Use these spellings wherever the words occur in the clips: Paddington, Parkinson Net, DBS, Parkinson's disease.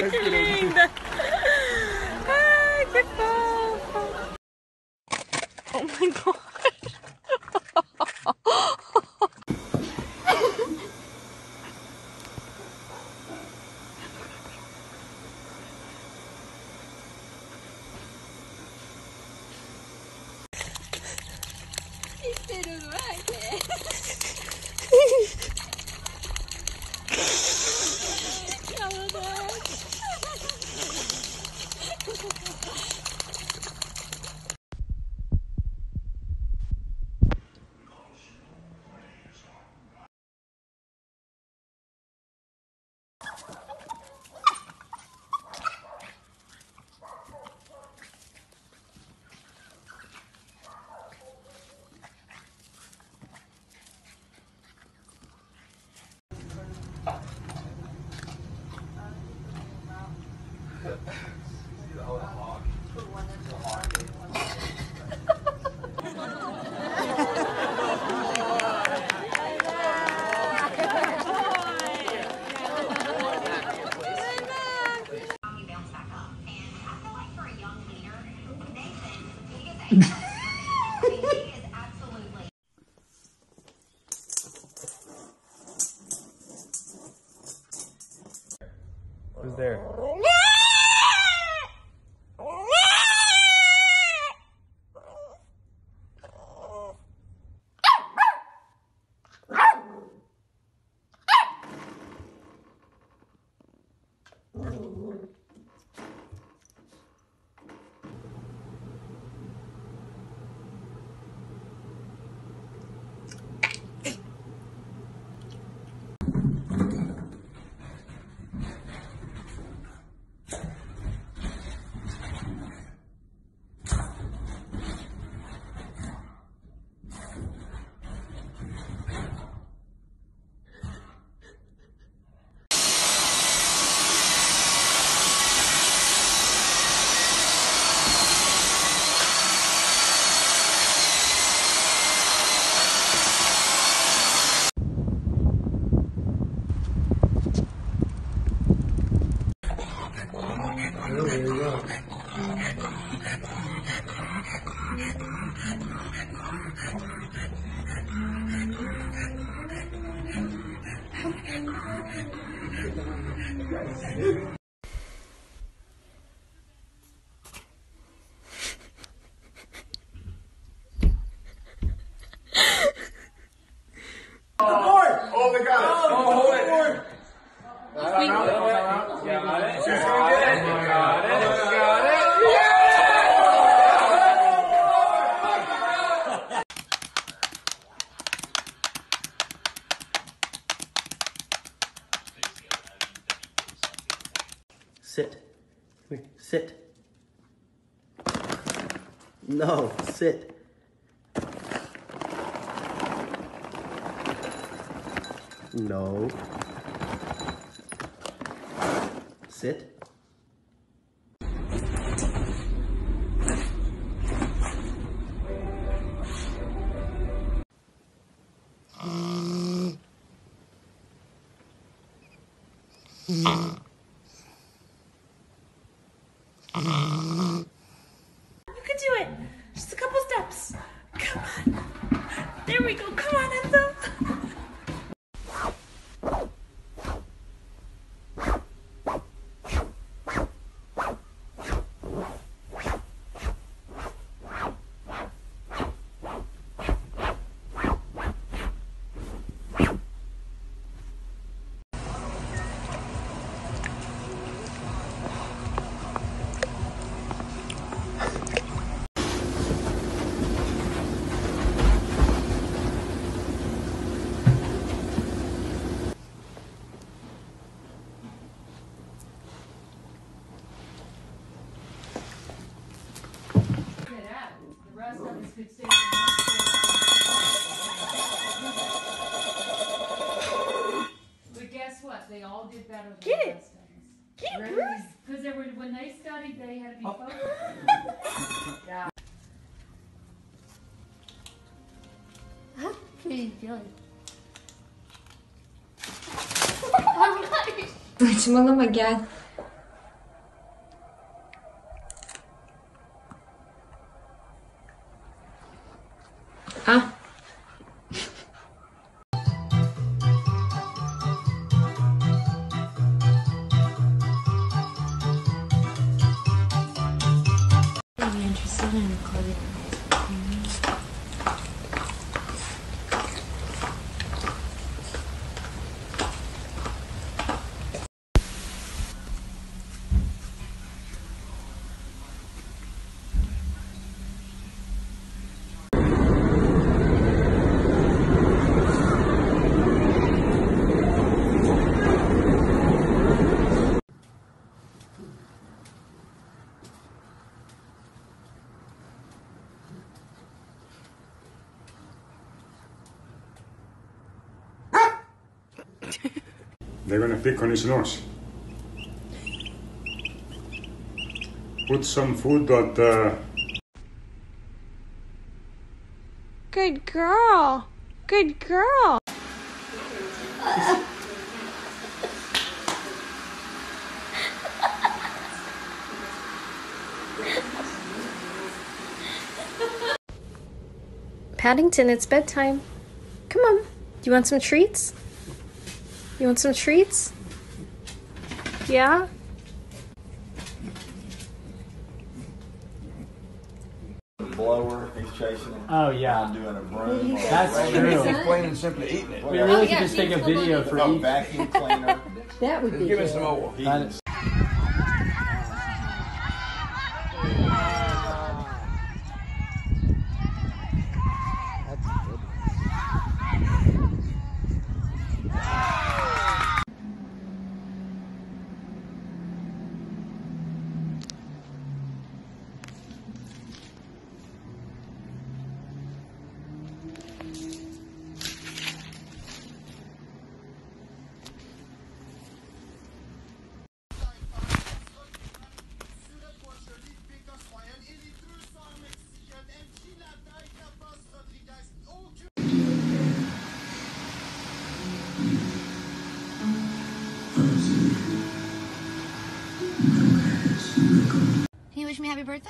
che linda! Ah, che fofo! Oh my god! Who's there? Sit. No, sit. No. Sit. Saçmalama gel. it. They're gonna pick on his nose. Put some food on the... Good girl. Good girl. Paddington, it's bedtime. Come on. You want some treats? You want some treats? Yeah? Blower, he's chasing it. Oh, yeah. He's doing a broom. That's true. He's plain and simply eating it. We really could just take a video for a vacuum cleaner. That would be good. Give us some oil. Can you wish me happy birthday?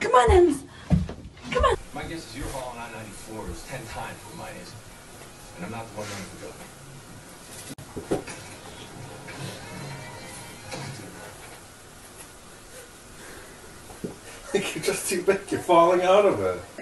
Come on, Ems. Come on. My guess is your haul on I-94 is 10 times what mine is, and I'm not the one running for governor. I think you're just too big. You're falling out of it.